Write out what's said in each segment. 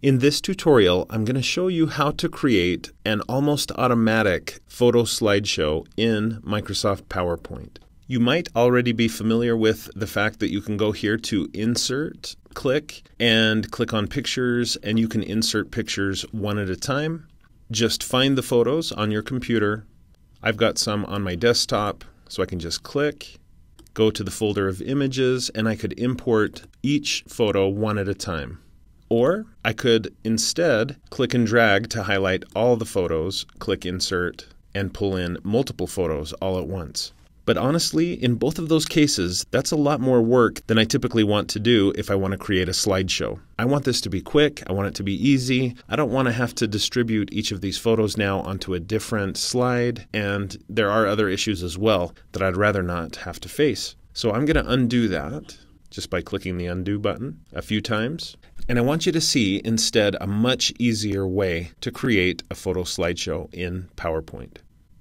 In this tutorial, I'm going to show you how to create an almost automatic photo slideshow in Microsoft PowerPoint. You might already be familiar with the fact that you can go here to Insert, click, and click on Pictures, and you can insert pictures one at a time. Just find the photos on your computer. I've got some on my desktop, so I can just click, go to the folder of images, and I could import each photo one at a time. Or I could instead click and drag to highlight all the photos, click Insert, and pull in multiple photos all at once. But honestly, in both of those cases, that's a lot more work than I typically want to do if I want to create a slideshow. I want this to be quick. I want it to be easy. I don't want to have to distribute each of these photos now onto a different slide, and there are other issues as well that I'd rather not have to face. So I'm going to undo that just by clicking the undo button a few times. And I want you to see instead a much easier way to create a photo slideshow in PowerPoint.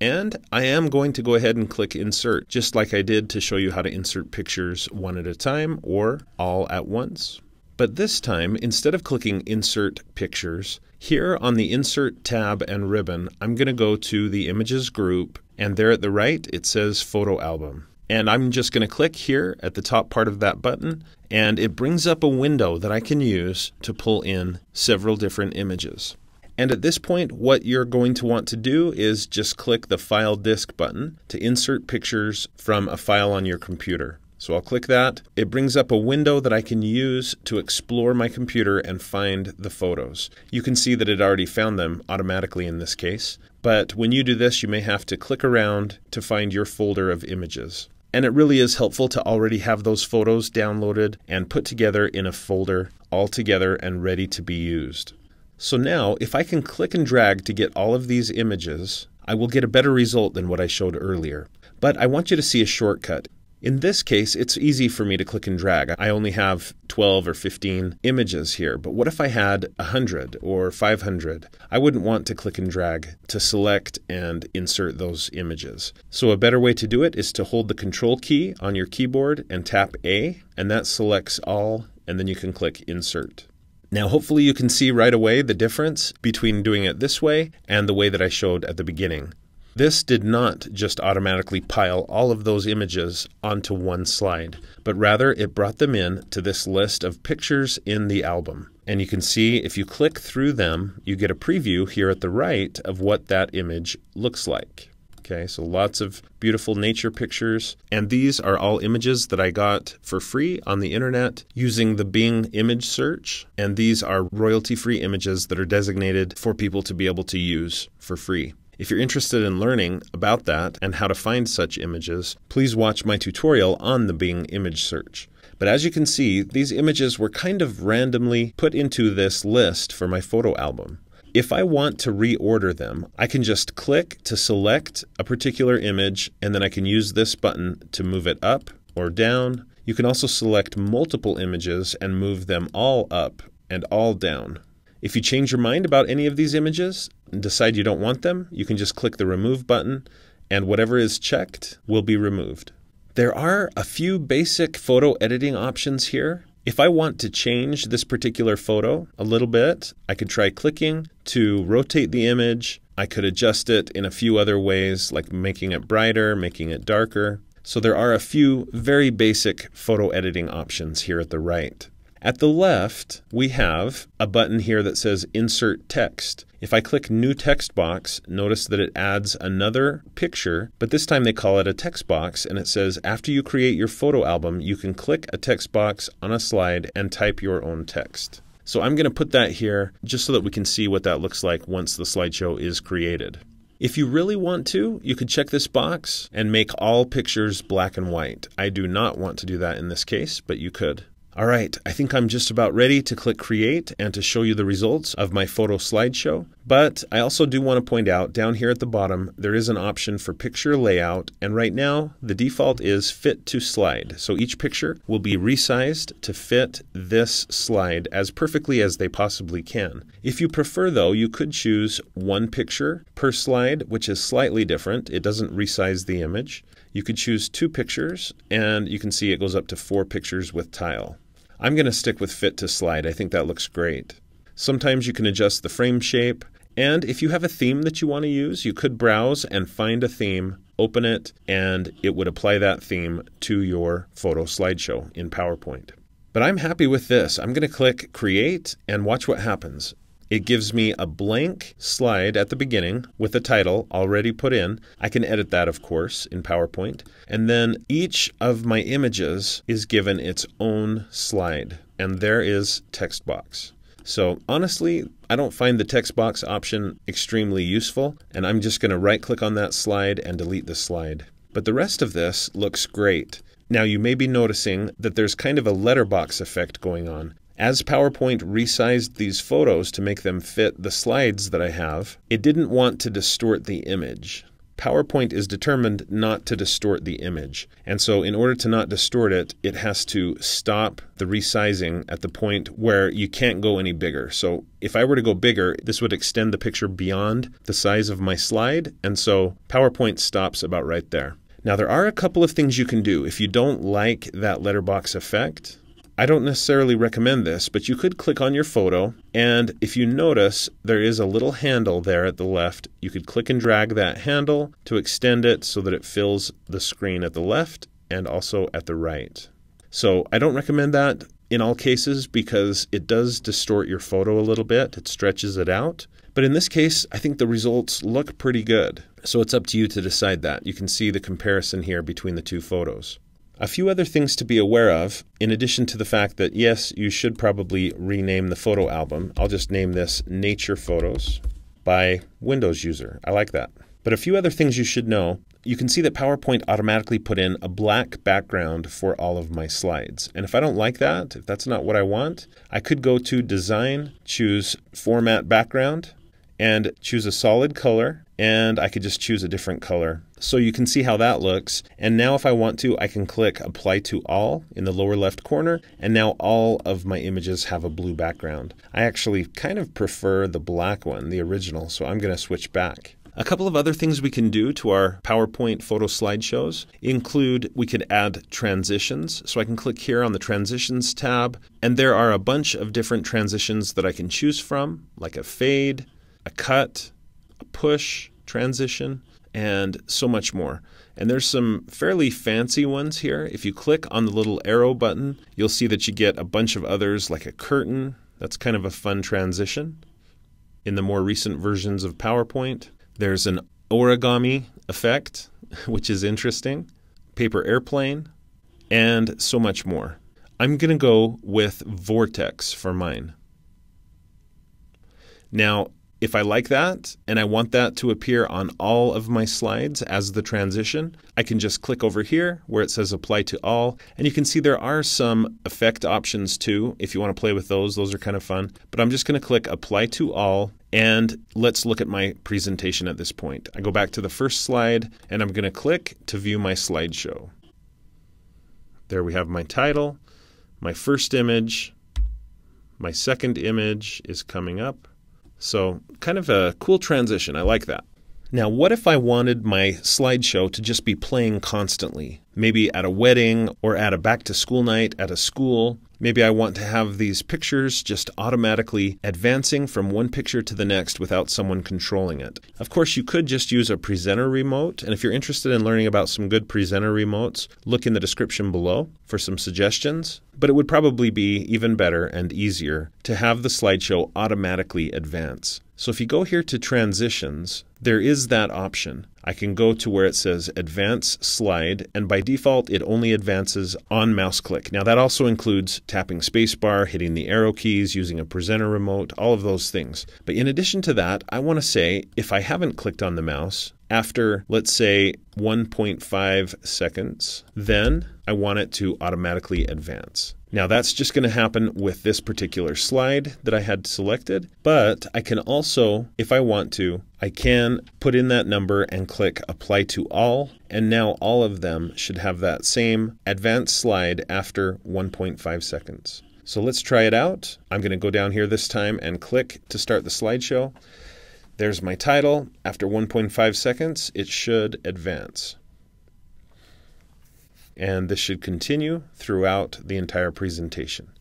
And I am going to go ahead and click Insert, just like I did to show you how to insert pictures one at a time or all at once. But this time, instead of clicking Insert Pictures, here on the Insert tab and ribbon, I'm going to go to the Images group, and there at the right it says Photo Album. And I'm just going to click here at the top part of that button, and it brings up a window that I can use to pull in several different images. And at this point, what you're going to want to do is just click the File Disk button to insert pictures from a file on your computer. So I'll click that. It brings up a window that I can use to explore my computer and find the photos. You can see that it already found them automatically in this case, but when you do this, you may have to click around to find your folder of images. And it really is helpful to already have those photos downloaded and put together in a folder all together and ready to be used. So now, if I can click and drag to get all of these images, I will get a better result than what I showed earlier. But I want you to see a shortcut. In this case, it's easy for me to click and drag. I only have 12 or 15 images here, but what if I had 100 or 500? I wouldn't want to click and drag to select and insert those images. So a better way to do it is to hold the Control key on your keyboard and tap A, and that selects all, and then you can click Insert. Now hopefully you can see right away the difference between doing it this way and the way that I showed at the beginning. This did not just automatically pile all of those images onto one slide, but rather it brought them in to this list of pictures in the album. And you can see if you click through them, you get a preview here at the right of what that image looks like. Okay, so lots of beautiful nature pictures. And these are all images that I got for free on the internet using the Bing image search. And these are royalty-free images that are designated for people to be able to use for free. If you're interested in learning about that and how to find such images, please watch my tutorial on the Bing image search. But as you can see, these images were kind of randomly put into this list for my photo album. If I want to reorder them, I can just click to select a particular image, and then I can use this button to move it up or down. You can also select multiple images and move them all up and all down. If you change your mind about any of these images and decide you don't want them, you can just click the Remove button, and whatever is checked will be removed. There are a few basic photo editing options here. If I want to change this particular photo a little bit, I could try clicking to rotate the image. I could adjust it in a few other ways, like making it brighter, making it darker. So there are a few very basic photo editing options here at the right. At the left, we have a button here that says Insert Text. If I click New Text Box, notice that it adds another picture, but this time they call it a text box, and it says after you create your photo album, you can click a text box on a slide and type your own text. So I'm going to put that here just so that we can see what that looks like once the slideshow is created. If you really want to, you could check this box and make all pictures black and white. I do not want to do that in this case, but you could. All right, I think I'm just about ready to click Create and to show you the results of my photo slideshow. But I also do want to point out down here at the bottom, there is an option for picture layout. And right now, the default is Fit to Slide. So each picture will be resized to fit this slide as perfectly as they possibly can. If you prefer, though, you could choose one picture per slide, which is slightly different. It doesn't resize the image. You could choose two pictures, and you can see it goes up to four pictures with tile. I'm going to stick with Fit to Slide. I think that looks great. Sometimes you can adjust the frame shape. And if you have a theme that you want to use, you could browse and find a theme, open it, and it would apply that theme to your photo slideshow in PowerPoint. But I'm happy with this. I'm going to click Create and watch what happens. It gives me a blank slide at the beginning with a title already put in. I can edit that, of course, in PowerPoint. And then each of my images is given its own slide. And there is text box. So honestly, I don't find the text box option extremely useful, and I'm just going to right-click on that slide and delete the slide. But the rest of this looks great. Now you may be noticing that there's kind of a letterbox effect going on. As PowerPoint resized these photos to make them fit the slides that I have, it didn't want to distort the image. PowerPoint is determined not to distort the image. And so in order to not distort it, it has to stop the resizing at the point where you can't go any bigger. So if I were to go bigger, this would extend the picture beyond the size of my slide. And so PowerPoint stops about right there. Now there are a couple of things you can do if you don't like that letterbox effect. I don't necessarily recommend this, but you could click on your photo, and if you notice, there is a little handle there at the left. You could click and drag that handle to extend it so that it fills the screen at the left and also at the right. So I don't recommend that in all cases because it does distort your photo a little bit. It stretches it out. But in this case, I think the results look pretty good. So it's up to you to decide that. You can see the comparison here between the two photos. A few other things to be aware of, in addition to the fact that, yes, you should probably rename the photo album. I'll just name this Nature Photos by Windows User. I like that. But a few other things you should know. You can see that PowerPoint automatically put in a black background for all of my slides. And if I don't like that, if that's not what I want, I could go to Design, choose Format Background, and choose a solid color, and I could just choose a different color. So you can see how that looks. And now if I want to, I can click Apply to All in the lower left corner, and now all of my images have a blue background. I actually kind of prefer the black one, the original, so I'm going to switch back. A couple of other things we can do to our PowerPoint photo slideshows include we could add transitions. So I can click here on the Transitions tab, and there are a bunch of different transitions that I can choose from, like a fade, a cut, a push, transition, and so much more. And there's some fairly fancy ones here. If you click on the little arrow button, you'll see that you get a bunch of others like a curtain. That's kind of a fun transition. In the more recent versions of PowerPoint, there's an origami effect, which is interesting, paper airplane, and so much more. I'm going to go with vortex for mine. Now, if I like that and I want that to appear on all of my slides as the transition, I can just click over here where it says Apply to All, and you can see there are some effect options too. If you want to play with those are kind of fun. But I'm just going to click Apply to All, and let's look at my presentation at this point. I go back to the first slide, and I'm going to click to view my slideshow. There we have my title, my first image, my second image is coming up. So kind of a cool transition. I like that. Now, what if I wanted my slideshow to just be playing constantly? Maybe at a wedding or at a back-to-school night at a school. Maybe I want to have these pictures just automatically advancing from one picture to the next without someone controlling it. Of course, you could just use a presenter remote. And if you're interested in learning about some good presenter remotes, look in the description below for some suggestions. But it would probably be even better and easier to have the slideshow automatically advance. So if you go here to Transitions, there is that option. I can go to where it says Advance Slide, and by default, it only advances on mouse click. Now, that also includes tapping spacebar, hitting the arrow keys, using a presenter remote, all of those things. But in addition to that, I want to say if I haven't clicked on the mouse after, let's say, 1.5 seconds, then I want it to automatically advance. Now that's just going to happen with this particular slide that I had selected, but I can also, if I want to, I can put in that number and click Apply to All, and now all of them should have that same advanced slide after 1.5 seconds. So let's try it out. I'm going to go down here this time and click to start the slideshow. There's my title. After 1.5 seconds, it should advance. And this should continue throughout the entire presentation.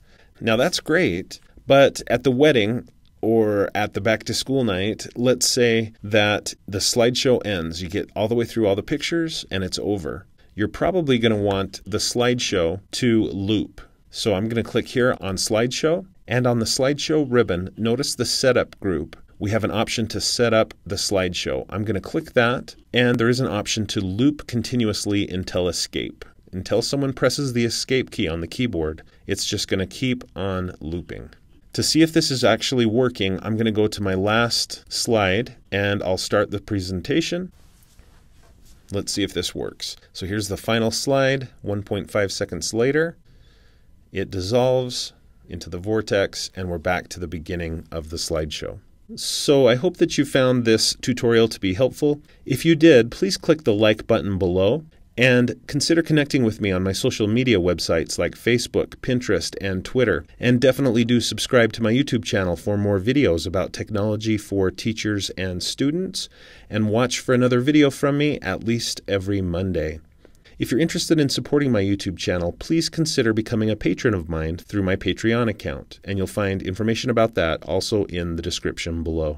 Now that's great, but at the wedding, or at the back to school night, let's say that the slideshow ends. You get all the way through all the pictures and it's over. You're probably going to want the slideshow to loop. So I'm going to click here on slideshow, and on the slideshow ribbon, notice the setup group. We have an option to set up the slideshow. I'm going to click that, and there is an option to loop continuously until escape. Until someone presses the escape key on the keyboard, it's just going to keep on looping. To see if this is actually working, I'm going to go to my last slide, and I'll start the presentation. Let's see if this works. So here's the final slide. 1.5 seconds later, it dissolves into the vortex, and we're back to the beginning of the slideshow. So I hope that you found this tutorial to be helpful. If you did, please click the like button below and consider connecting with me on my social media websites like Facebook, Pinterest, and Twitter. And definitely do subscribe to my YouTube channel for more videos about technology for teachers and students. And watch for another video from me at least every Monday. If you're interested in supporting my YouTube channel, please consider becoming a patron of mine through my Patreon account, and you'll find information about that also in the description below.